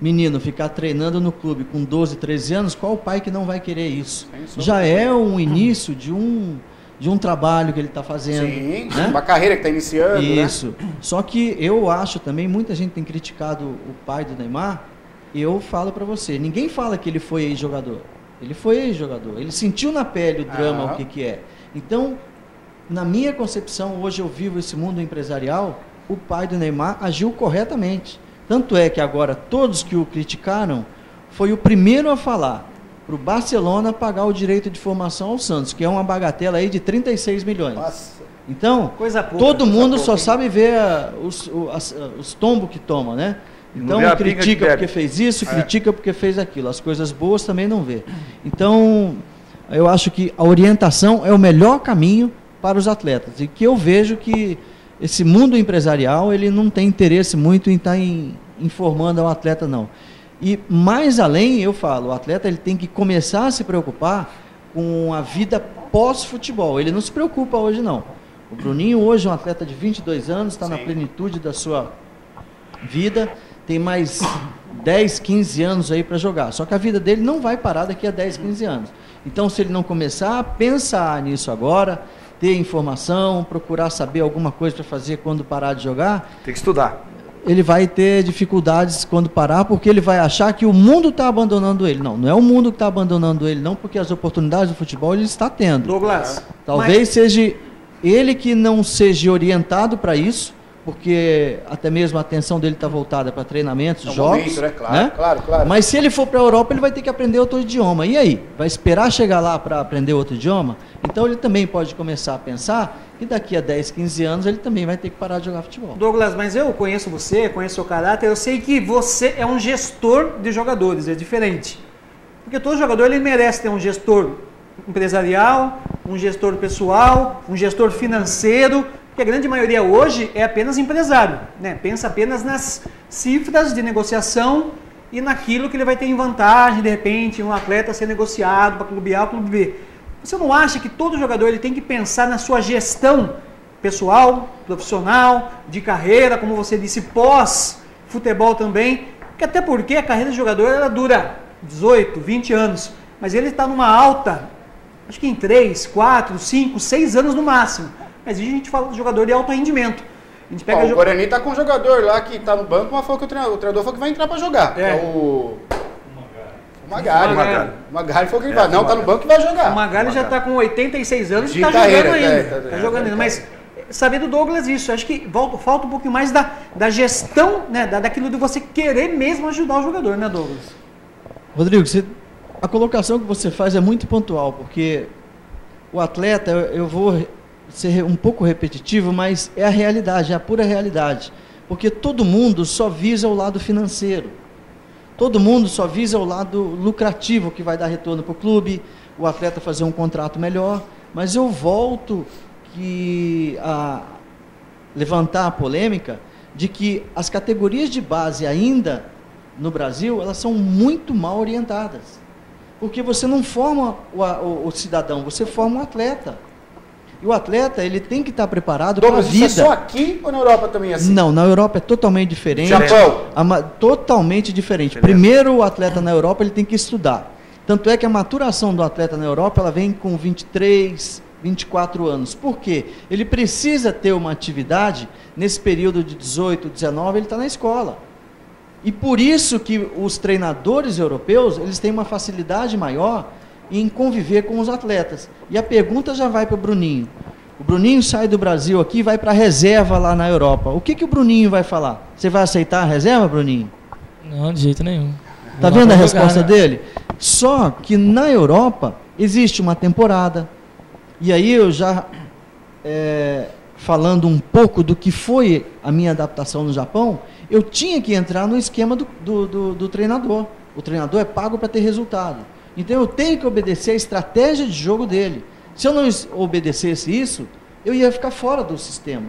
menino ficar treinando no clube com 12, 13 anos, qual pai que não vai querer isso? Sim, já é um início de um trabalho que ele está fazendo. Sim, né? Uma carreira que está iniciando. Isso. Né? Só que eu acho também, muita gente tem criticado o pai do Neymar, eu falo para você, ninguém fala que ele foi ex-jogador. Ele foi ex-jogador. Ele sentiu na pele o drama, o que é. Então, na minha concepção, hoje eu vivo esse mundo empresarial, o pai do Neymar agiu corretamente. Tanto é que agora todos que o criticaram, foi o primeiro a falar para o Barcelona pagar o direito de formação ao Santos, que é uma bagatela aí de 36 milhões. Nossa, então, coisa pouca, todo mundo coisa só pouca, sabe ver os tombos que toma, né? Então, critica porque fez isso, critica porque fez aquilo. As coisas boas também não vê. Então, eu acho que a orientação é o melhor caminho para os atletas. E que eu vejo que esse mundo empresarial, ele não tem interesse muito em estar informando ao atleta, não. E mais além, eu falo, o atleta ele tem que começar a se preocupar com a vida pós-futebol. Ele não se preocupa hoje, não. O Bruninho hoje é um atleta de 22 anos, está na plenitude da sua vida, tem mais 10, 15 anos aí para jogar. Só que a vida dele não vai parar daqui a 10, 15 anos. Então, se ele não começar a pensar nisso agora, ter informação, procurar saber alguma coisa para fazer quando parar de jogar... Tem que estudar. Ele vai ter dificuldades quando parar, porque ele vai achar que o mundo está abandonando ele. Não, não é o mundo que está abandonando ele, não, porque as oportunidades do futebol ele está tendo. Douglas, talvez seja ele que não seja orientado para isso, porque até mesmo a atenção dele está voltada para treinamentos, jogos. Momento, né? Claro, né? Claro. Mas se ele for para a Europa, ele vai ter que aprender outro idioma. E aí? Vai esperar chegar lá para aprender outro idioma? Então ele também pode começar a pensar que daqui a 10, 15 anos ele também vai ter que parar de jogar futebol. Douglas, mas eu conheço você, conheço seu caráter, eu sei que você é um gestor de jogadores, é diferente. Porque todo jogador ele merece ter um gestor empresarial, um gestor pessoal, um gestor financeiro... Porque a grande maioria hoje é apenas empresário, né? Pensa apenas nas cifras de negociação e naquilo que ele vai ter em vantagem, de repente, um atleta ser negociado para clube A ou clube B. Você não acha que todo jogador ele tem que pensar na sua gestão pessoal, profissional, de carreira, como você disse, pós-futebol também, que até porque a carreira de jogador ela dura 18, 20 anos, mas ele está numa alta, acho que em 3, 4, 5, 6 anos no máximo. Mas a gente fala de jogador de alto rendimento. A gente pega o Guarani tá com um jogador lá que tá no banco, mas foi que o treinador falou que vai entrar para jogar. É o Magalho. O Magalho foi que ele vai. Não, tá no banco e vai jogar. O Magalho já tá com 86 anos e tá jogando ainda. Tá jogando ainda. Mas sabendo Douglas isso, acho que falta um pouquinho mais da gestão, né? Daquilo de você querer mesmo ajudar o jogador, né, Douglas? Rodrigo, a colocação que você faz é muito pontual, porque o atleta, eu vou ser um pouco repetitivo, mas é a realidade, é a pura realidade. Porque todo mundo só visa o lado financeiro. Todo mundo só visa o lado lucrativo, que vai dar retorno para o clube, o atleta fazer um contrato melhor. Mas eu volto a levantar a polêmica de que as categorias de base ainda no Brasil, elas são muito mal orientadas. Porque você não forma o cidadão, você forma um atleta. E o atleta, ele tem que estar preparado para a vida. Isso é só aqui ou na Europa também é assim? Não, na Europa é totalmente diferente. Japão? Totalmente diferente. Primeiro, o atleta na Europa, ele tem que estudar. Tanto é que a maturação do atleta na Europa, ela vem com 23, 24 anos. Por quê? Ele precisa ter uma atividade, nesse período de 18, 19, ele está na escola. E por isso que os treinadores europeus, eles têm uma facilidade maior em conviver com os atletas. E a pergunta já vai para o Bruninho. O Bruninho sai do Brasil aqui e vai para a reserva lá na Europa. O que o Bruninho vai falar? Você vai aceitar a reserva, Bruninho? Não, de jeito nenhum. Tá vendo a resposta dele? Só que na Europa existe uma temporada. E aí eu já falando um pouco do que foi a minha adaptação no Japão, eu tinha que entrar no esquema do treinador. O treinador é pago para ter resultado. Então eu tenho que obedecer a estratégia de jogo dele. Se eu não obedecesse isso, eu ia ficar fora do sistema.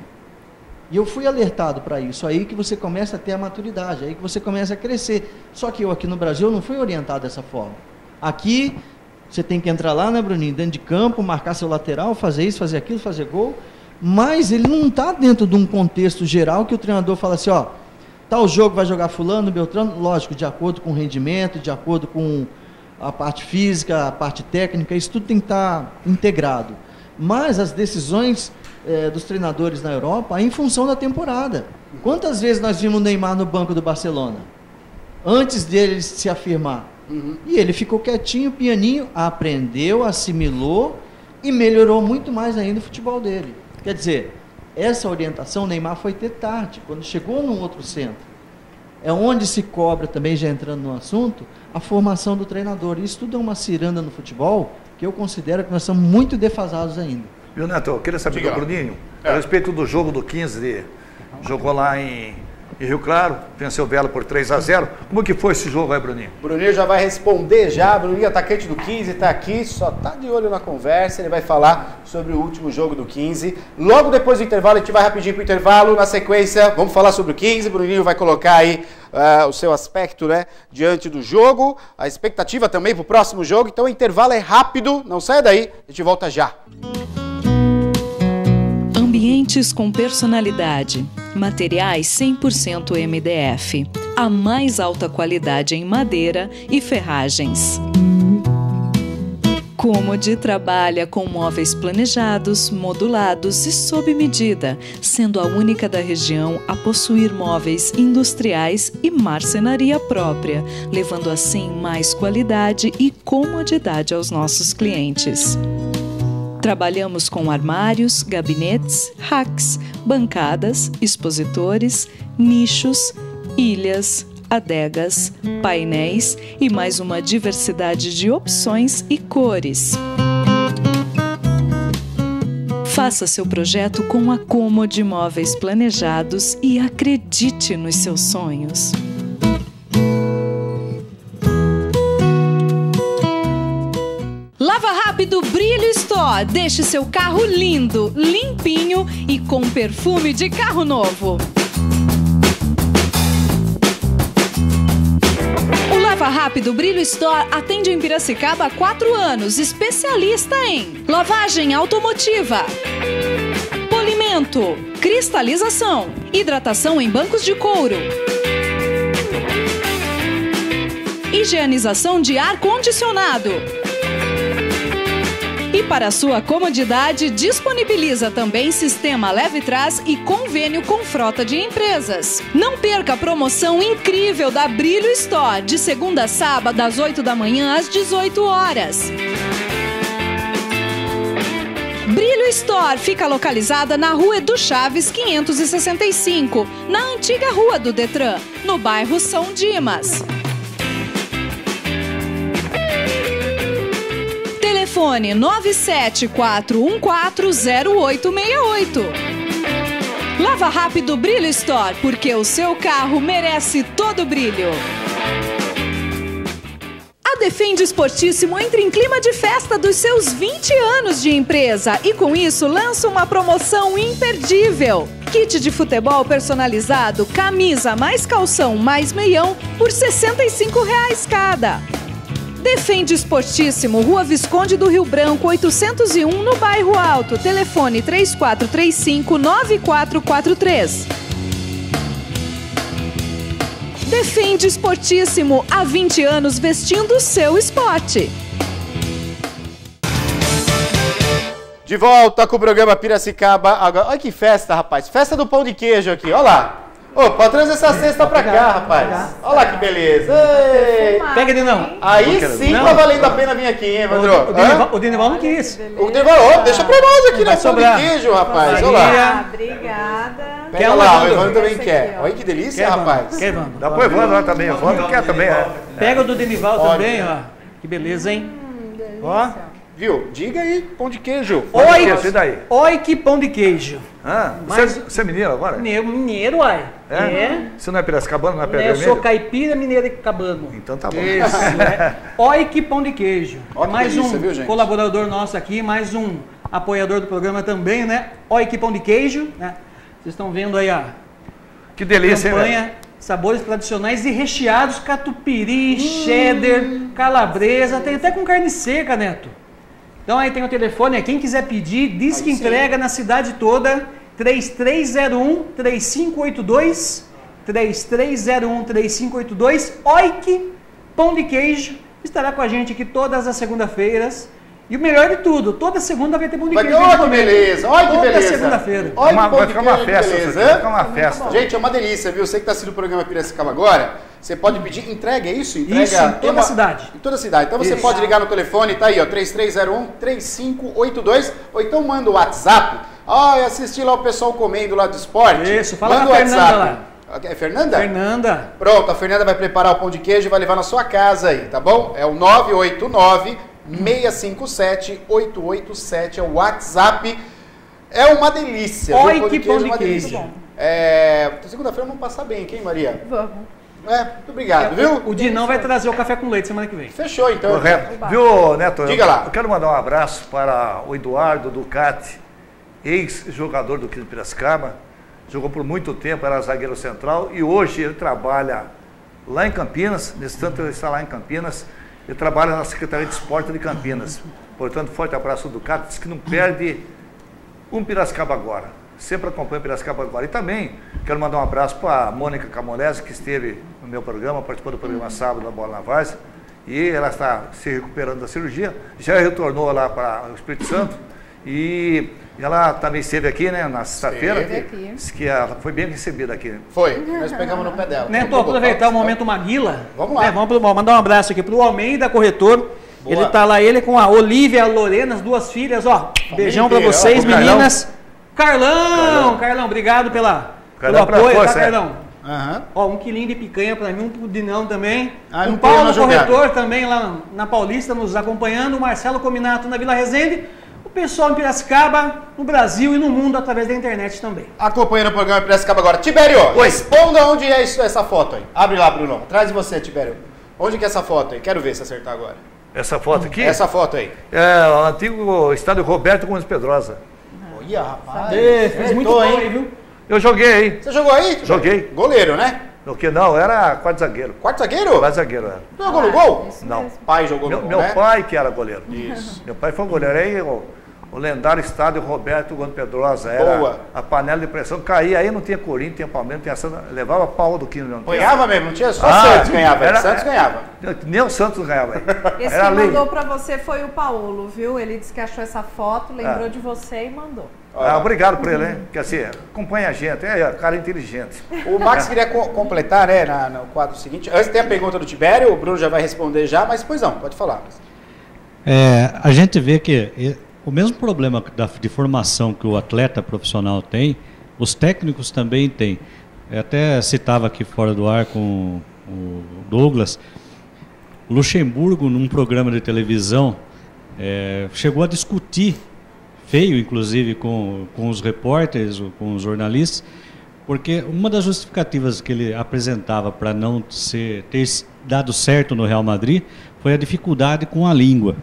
E eu fui alertado para isso. Aí que você começa a ter a maturidade, aí que você começa a crescer. Só que eu aqui no Brasil não fui orientado dessa forma. Aqui você tem que entrar lá, né, Bruninho? Dentro de campo, marcar seu lateral, fazer isso, fazer aquilo, fazer gol. Mas ele não está dentro de um contexto geral que o treinador fala assim, ó, tal jogo vai jogar fulano, beltrano. Lógico, de acordo com o rendimento, de acordo com a parte física, a parte técnica, isso tudo tem que estar integrado. Mas as decisões dos treinadores na Europa é em função da temporada. Quantas vezes nós vimos o Neymar no banco do Barcelona? Antes dele se afirmar. Uhum. E ele ficou quietinho, pianinho, aprendeu, assimilou e melhorou muito mais ainda o futebol dele. Quer dizer, essa orientação o Neymar foi ter tarde, quando chegou num outro centro. É onde se cobra também, já entrando no assunto, a formação do treinador. Isso tudo é uma ciranda no futebol que eu considero que nós estamos muito defasados ainda. Viu, Neto? Eu queria saber do Bruninho, a respeito do jogo do 15, jogou lá em Rio Claro, venceu o Vela por 3-0. Como que foi esse jogo aí, Bruninho? Bruninho já vai responder já. Bruninho, atacante do 15, está aqui, só está de olho na conversa. Ele vai falar sobre o último jogo do 15. Logo depois do intervalo, a gente vai rapidinho para o intervalo. Na sequência, vamos falar sobre o 15. Bruninho vai colocar aí o seu aspecto, né, diante do jogo. A expectativa também para o próximo jogo. Então o intervalo é rápido, não saia daí. A gente volta já. Ambientes com personalidade. Materiais 100% MDF. A mais alta qualidade em madeira e ferragens. Como de trabalha com móveis planejados, modulados e sob medida, sendo a única da região a possuir móveis industriais e marcenaria própria, levando assim mais qualidade e comodidade aos nossos clientes. Trabalhamos com armários, gabinetes, racks, bancadas, expositores, nichos, ilhas, adegas, painéis e mais uma diversidade de opções e cores. Faça seu projeto com a Como de Móveis Planejados e acredite nos seus sonhos. Lava Rápido Brilho Store. Deixe seu carro lindo, limpinho e com perfume de carro novo. O Lava Rápido Brilho Store atende em Piracicaba há 4 anos, especialista em lavagem automotiva, polimento, cimento, cristalização, hidratação em bancos de couro, higienização de ar-condicionado. E para sua comodidade, disponibiliza também sistema leve-trás e convênio com frota de empresas. Não perca a promoção incrível da Brilho Store, de segunda a sábado, das 8 da manhã às 18 horas. Brilho Store fica localizada na Rua Edu Chaves 565, na antiga Rua do Detran, no bairro São Dimas. Telefone 974140868. Lava Rápido Brilho Store, porque o seu carro merece todo o brilho. A Defende Esportíssimo entra em clima de festa dos seus 20 anos de empresa e com isso lança uma promoção imperdível. Kit de futebol personalizado, camisa mais calção mais meião por R$ 65,00 cada. Defende Esportíssimo, Rua Visconde do Rio Branco, 801, no bairro Alto. Telefone 3435-9443. Defende Esportíssimo, há 20 anos vestindo o seu esporte. De volta com o programa Piracicaba agora. Olha que festa, rapaz. Festa do pão de queijo aqui, olha lá. Ô, pode trazer essa cesta pra cá, rapaz. Olha lá que beleza. Ei. Pega de não. Aí sim tá valendo a pena vir aqui, hein, Evandro? O Denival não quis. O Denival, deixa pra nós aqui, né? Pão de queijo, rapaz. Olha lá. Obrigada. Pega lá, o Evandro também quer. Olha que delícia, rapaz. Quer, Evandro? Dá pro Evandro lá também. Evandro quer também, é. Pega o do Denival também, ó. Que beleza, hein? Ó. Viu? Diga aí, pão de queijo. Oi, que pão de queijo. Ah, você é mineiro agora? Mineiro, uai. É? Você não é piracicabano, não é pé vermelho? Eu sou caipira, mineiro e cabano. Então tá bom. Isso. Oi, que pão de queijo. Ó, mais delícia, viu, gente? Colaborador nosso aqui, mais um apoiador do programa também, né? Oi, que pão de queijo, né? Vocês estão vendo aí, ó. Que delícia, campanha, hein, velho? Sabores tradicionais e recheados, catupiry, cheddar, calabresa, tem até com carne seca, Neto. Então aí tem o telefone, quem quiser pedir, diz que entrega na cidade toda, 3301-3582, 3301-3582, Oik Pão de Queijo, estará com a gente aqui todas as segundas-feiras. E o melhor de tudo, toda segunda vai ter pão de queijo. Olha que beleza, olha que beleza. Toda segunda-feira. Vai ficar uma festa, vai ficar uma festa. Gente, é uma delícia, viu? Você que está assistindo o programa Piracicaba agora... Você pode pedir, entrega, é isso? Entrega isso, em toda a cidade. Em toda a cidade. Então você pode ligar no telefone, tá aí, ó, 3301-3582, ou então manda o WhatsApp. Ah, eu assisti lá o pessoal comendo lá do esporte. Isso, fala manda com a Fernanda lá. É Fernanda? Fernanda. Pronto, a Fernanda vai preparar o pão de queijo e vai levar na sua casa aí, tá bom? É o 989-657-887, é o WhatsApp. É uma delícia. Olha que pão de queijo. É, segunda-feira vamos passar bem, hein, Maria? Vamos. É, muito obrigado, viu? O Dinão vai trazer o café com leite semana que vem. Fechou, então. Correto. Viu, Neto? Diga lá. Eu quero mandar um abraço para o Eduardo Ducati, ex-jogador do Piracicaba. Jogou por muito tempo, era zagueiro central e hoje ele trabalha lá em Campinas. Nesse tanto ele está lá em Campinas. Ele trabalha na Secretaria de Esporte de Campinas. Portanto, forte abraço ao Ducati. Diz que não perde um Piracicaba agora. Sempre acompanho Piracicaba agora. E também quero mandar um abraço para a Mônica Camonese, que esteve no meu programa, participou do programa sábado na Bola na Várzea. E ela está se recuperando da cirurgia. Já retornou lá para o Espírito Santo. E ela também esteve aqui, né, na sexta-feira. Diz que ela foi bem recebida aqui. Foi, nós pegamos no pé dela. Neto, aproveitar o momento Maguila. Vamos lá. Vamos mandar um abraço aqui para o Almeida Corretor. Boa. Ele está lá, ele com a Olívia Lorena, as duas filhas. Ó, beijão para vocês, meninas. Carlão, obrigado pelo apoio, força, tá, Carlão? Uhum. Ó, 1 quilinho de picanha pra mim, um Dinão também. O Paulo Corretor também lá na Paulista nos acompanhando. O Marcelo Cominato na Vila Resende. O pessoal em Piracicaba, no Brasil e no mundo através da internet também. Acompanhando o programa Piracicaba agora. Tibério, responda onde é essa foto aí. Abre lá, Bruno. Traz você, Tibério. Onde que é essa foto aí? Quero ver se acertar agora. Essa foto aqui? Essa foto aí. É o antigo estádio Roberto Gomes Pedrosa. Ia, rapaz. Fiz muito bom, hein, viu? Eu joguei aí. Você jogou aí? Joguei. Goleiro, né? Porque não, era quarto zagueiro. Quarto zagueiro? Quarto zagueiro, era. Não jogou no gol? Não. Pai jogou no gol, né? Meu pai que era goleiro. Isso. Meu pai foi goleiro. Aí o o lendário estádio Roberto Gomes Pedrosa. Era boa. A panela de pressão caía aí, não tinha Corinthians, tinha Palmeiras, tinha Santos, levava a pau do Quino. Ganhava mesmo, não tinha só Santos ganhava, era, Santos ganhava. Nem o Santos ganhava aí. Esse era que mandou para você foi o Paulo, viu? Ele disse que achou essa foto, lembrou de você e mandou. Ah, obrigado por ele, hein? Porque assim, acompanha a gente, é cara inteligente. O Max queria completar, né, no quadro seguinte. Antes tem a pergunta do Tibério, o Bruno já vai responder já, mas pois não, pode falar. É, a gente vê que o mesmo problema de formação que o atleta profissional tem, os técnicos também têm. Eu até citava aqui fora do ar com o Douglas, Luxemburgo, num programa de televisão, chegou a discutir feio, inclusive, com os repórteres, com os jornalistas, porque uma das justificativas que ele apresentava para não ter dado certo no Real Madrid foi a dificuldade com a língua.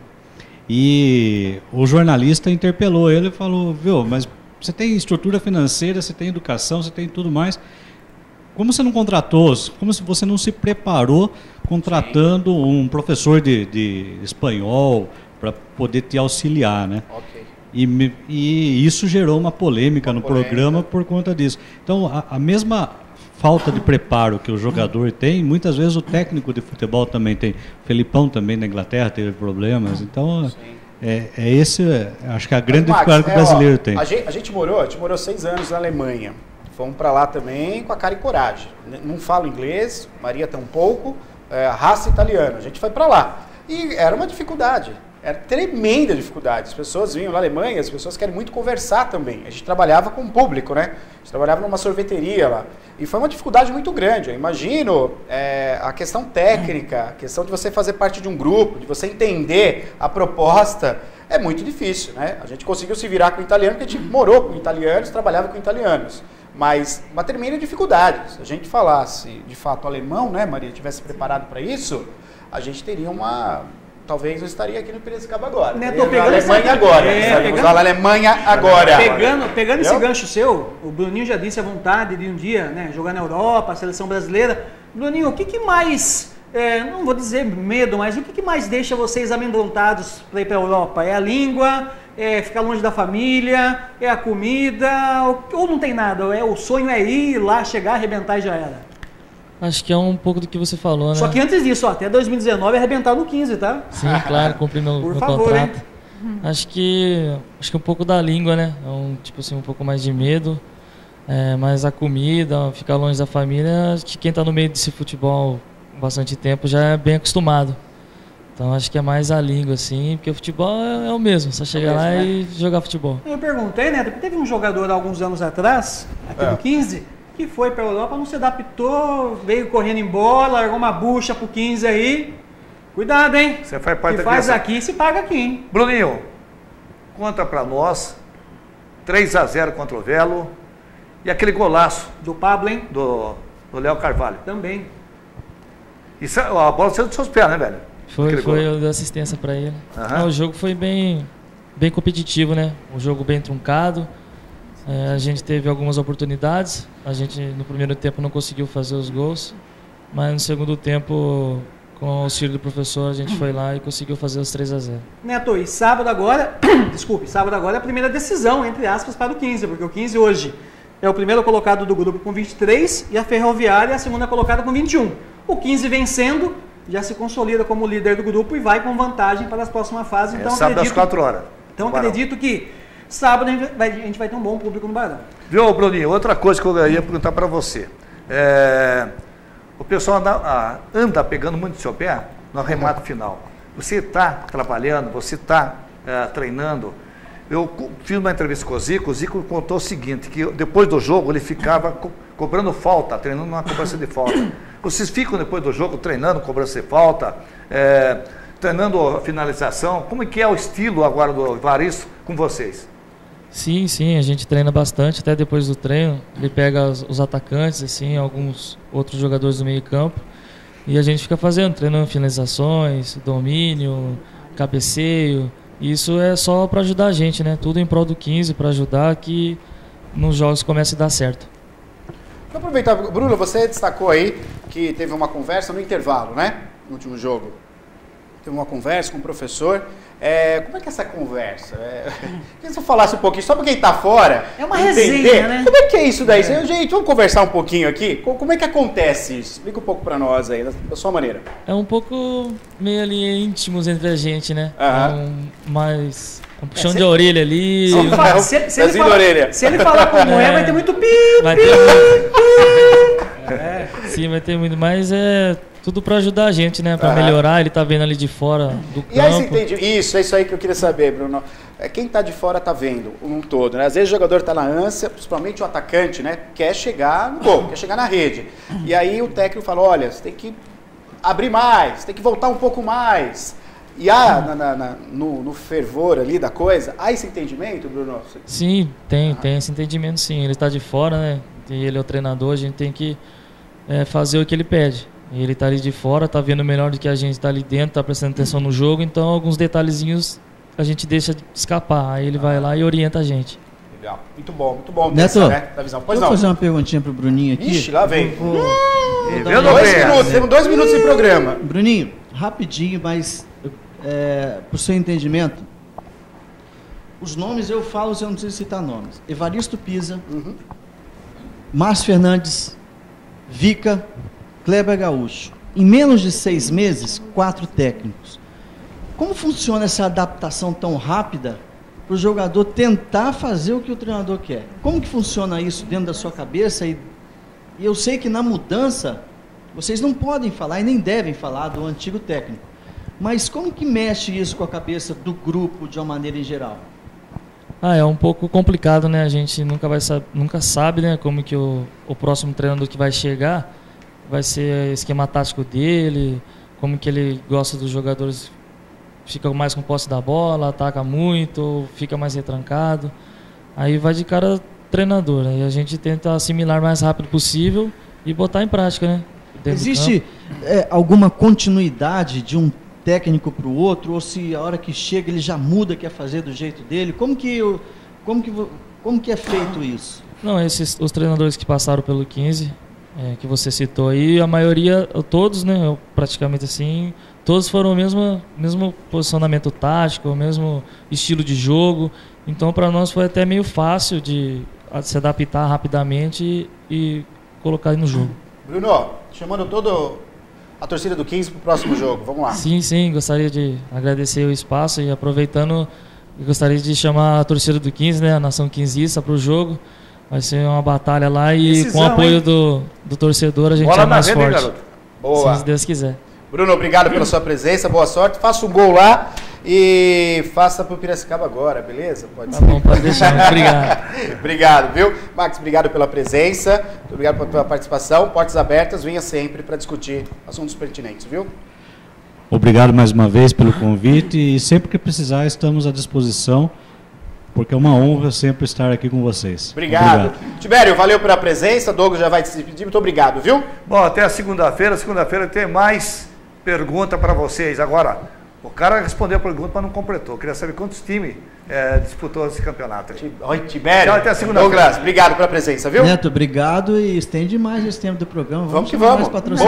E o jornalista interpelou ele e falou, viu, mas você tem estrutura financeira, você tem educação, você tem tudo mais, como você não contratou, como você não se preparou contratando um professor de espanhol para poder te auxiliar, né? Ok. E isso gerou uma polêmica no programa por conta disso. Então, a mesma falta de preparo que o jogador tem, muitas vezes o técnico de futebol também tem. O Felipão também na Inglaterra teve problemas. Então, acho que a grande dificuldade que o brasileiro tem. A gente morou 6 anos na Alemanha. Fomos para lá também com a cara e coragem. Não falo inglês, Maria tampouco, raça italiana. A gente foi para lá. E era uma dificuldade. Era tremenda dificuldade. As pessoas vinham na Alemanha, as pessoas querem muito conversar também. A gente trabalhava com o público, né? A gente trabalhava numa sorveteria lá. E foi uma dificuldade muito grande. Eu imagino a questão técnica, a questão de você fazer parte de um grupo, de você entender a proposta, é muito difícil, né? A gente conseguiu se virar com o italiano, porque a gente morou com italianos, trabalhava com italianos. Mas uma tremenda dificuldade. Se a gente falasse, de fato, alemão, né, Maria, tivesse preparado para isso, a gente teria uma... Talvez eu estaria aqui no Piracicaba agora. Né, tô pegando Alemanha agora. Pegando esse gancho seu, o Bruninho já disse a vontade de um dia, né, jogar na Europa, a seleção brasileira. Bruninho, o que, que mais, não vou dizer medo, mas o que, que mais deixa vocês amedrontados para ir para a Europa? É a língua? É ficar longe da família? É a comida? Ou não tem nada? O sonho é ir lá, chegar, arrebentar e já era? Acho que é um pouco do que você falou, né? Só que antes disso, ó, até 2019 arrebentar no 15, tá? Sim, claro, cumpri meu favor, contrato. Hein? Acho que um pouco da língua, né? É tipo assim, um pouco mais de medo. Mas a comida, ficar longe da família, acho que quem está no meio desse futebol há bastante tempo já é bem acostumado. Então acho que é mais a língua, assim, porque o futebol é o mesmo, só chegar lá, né, e jogar futebol. Eu perguntei, né? Teve um jogador há alguns anos atrás, aqui do 15, que foi para a Europa, não se adaptou, veio correndo embora, largou uma bucha pro 15 aí. Cuidado, hein? Você faz parte da faz aqui, se paga aqui, hein? Bruninho, conta para nós, 3-0 contra o Velo, e aquele golaço do Pablo, hein? Do Léo Carvalho. Também. Isso, a bola saiu dos seus pés, né, velho? Foi, eu dei assistência para ele. O jogo foi bem competitivo, né? Um jogo bem truncado. A gente teve algumas oportunidades, a gente no primeiro tempo não conseguiu fazer os gols, mas no segundo tempo, com o auxílio do professor, a gente foi lá e conseguiu fazer os 3-0. Neto, e sábado agora, sábado agora é a primeira decisão, entre aspas, para o 15, porque o 15 hoje é o primeiro colocado do grupo com 23 e a Ferroviária é a segunda colocada com 21. O 15 vencendo, já se consolida como líder do grupo e vai com vantagem para a próxima fase. Então, sábado às 4 horas. Então acredito que sábado a gente vai ter um bom público no Barão. Viu, Bruninho? Outra coisa que eu ia perguntar para você. O pessoal anda pegando muito o seu pé no arremate final. Você está trabalhando, você está treinando. Eu fiz uma entrevista com o Zico contou o seguinte, que depois do jogo ele ficava cobrando falta, treinando uma cobrança de falta. Vocês ficam depois do jogo treinando cobrança de falta, treinando a finalização. Como é que é o estilo agora do Evaristo com vocês? Sim, a gente treina bastante, até depois do treino, ele pega os atacantes, assim, alguns outros jogadores do meio campo, e a gente fica treinando finalizações, domínio, cabeceio, e isso é só para ajudar a gente, né? Tudo em prol do 15, para ajudar que nos jogos comece a dar certo. Vou aproveitar, Bruno, você destacou aí que teve uma conversa no intervalo, né? No último jogo. teve uma conversa com o professor. Como é que é essa conversa? Se eu falasse um pouquinho, só para quem está fora, é uma resenha, né? Como é que é isso daí? Gente, vamos conversar um pouquinho aqui. Como é que acontece isso? Explica um pouco para nós aí, da sua maneira. É um pouco meio ali íntimos entre a gente, né? Mas um puxão de orelha ali. Se ele falar como é, vai ter muito pi, sim, vai ter muito, mas é tudo para ajudar a gente, né? Para melhorar, ele tá vendo ali de fora do campo. E aí você entende? Isso, é isso aí que eu queria saber, Bruno. Quem tá de fora tá vendo um todo, né? Às vezes o jogador tá na ânsia, principalmente o atacante, né? Quer chegar no gol, quer chegar na rede. E aí o técnico fala, olha, você tem que abrir mais, tem que voltar um pouco mais. E há no fervor ali da coisa, há esse entendimento, Bruno? Sim, tem esse entendimento, sim. Ele tá de fora, né? E ele é o treinador, a gente tem que fazer o que ele pede. E ele tá ali de fora, tá vendo melhor do que a gente, tá ali dentro, tá prestando atenção no jogo, então alguns detalhezinhos a gente deixa escapar, aí ele vai lá e orienta a gente. Legal, muito bom Neto, pensar, né, da visão. Pois não. Vou fazer uma perguntinha pro Bruninho aqui. Ixi, lá vem. Temos 2 minutos de programa. Bruninho, rapidinho, mas pro seu entendimento, os nomes eu falo, eu não preciso citar nomes. Evaristo Pisa, Márcio Fernandes, Vica, Kleber Gaúcho. Em menos de 6 meses, 4 técnicos. Como funciona essa adaptação tão rápida para o jogador tentar fazer o que o treinador quer? Como que funciona isso dentro da sua cabeça? E eu sei que na mudança, vocês não podem falar e nem devem falar do antigo técnico. Mas como que mexe isso com a cabeça do grupo de uma maneira em geral? É um pouco complicado, né? A gente nunca sabe, né, como que o próximo treinador que vai chegar vai ser esquema tático dele, como que ele gosta dos jogadores, fica mais com posse da bola, ataca muito, ou fica mais retrancado. Aí vai de cara treinador, né? E a gente tenta assimilar o mais rápido possível e botar em prática, né? Existe alguma continuidade de um técnico para o outro, ou se a hora que chega ele já muda, quer fazer do jeito dele? Como que é feito isso? Não, os treinadores que passaram pelo 15, que você citou aí, a maioria, todos, né, praticamente assim, todos foram o mesmo posicionamento tático, o mesmo estilo de jogo, então para nós foi até meio fácil de se adaptar rapidamente e colocar no jogo. Bruno, chamando todo a torcida do 15 para o próximo jogo, vamos lá. Sim, gostaria de agradecer o espaço e aproveitando, gostaria de chamar a torcida do 15, né, a nação 15ista para o jogo. Vai ser uma batalha lá e decisão, com o apoio do torcedor a gente vai mais forte. Hein, boa. Se Deus quiser. Bruno, obrigado pela sua presença, boa sorte, faça um gol lá e faça pro Piracicaba agora, beleza? Pode ser. Tá bom, pode deixar, obrigado. Obrigado, viu? Max, obrigado pela presença, muito obrigado pela tua participação, portas abertas, venha sempre para discutir assuntos pertinentes, viu? Obrigado mais uma vez pelo convite e sempre que precisar estamos à disposição, porque é uma honra sempre estar aqui com vocês. Obrigado. Tibério, valeu pela presença. Douglas já vai se despedir. Muito obrigado, viu? Bom, até a segunda-feira. Segunda-feira tem mais pergunta para vocês. Agora, o cara respondeu a pergunta, mas não completou. Queria saber quantos times disputou esse campeonato. Oi, Tibério. Então, até a segunda-feira. Douglas, obrigado pela presença, viu? Neto, obrigado e estende mais esse tempo do programa. Vamos que vamos. Boa, Douglas,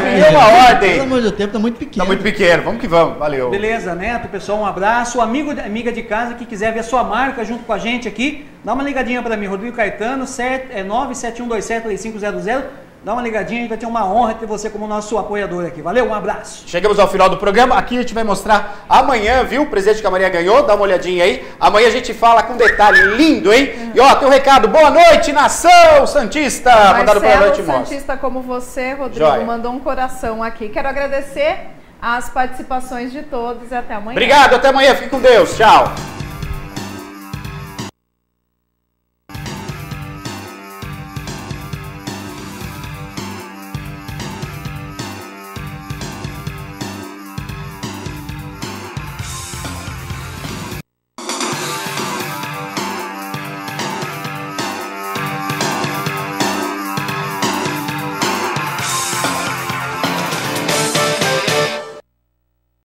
pediu uma ordem. Pelo amor de Deus, tá muito pequeno. Tá muito pequeno, vamos que vamos. Valeu. Beleza, Neto, pessoal, um abraço. Amigo, amiga de casa que quiser ver a sua marca junto com a gente aqui, dá uma ligadinha para mim. Rodrigo Caetano, 971273500. Dá uma ligadinha, a gente vai ter uma honra ter você como nosso apoiador aqui. Valeu, um abraço. Chegamos ao final do programa. Aqui a gente vai mostrar amanhã, viu? O presente que a Maria ganhou. Dá uma olhadinha aí. Amanhã a gente fala com detalhe lindo, hein? E ó, tem um recado. Boa noite, nação santista. Mandado boa noite, santista como você, Rodrigo, joia. Mandou um coração aqui. Quero agradecer as participações de todos e até amanhã. Obrigado, até amanhã. Fique com Deus. Tchau.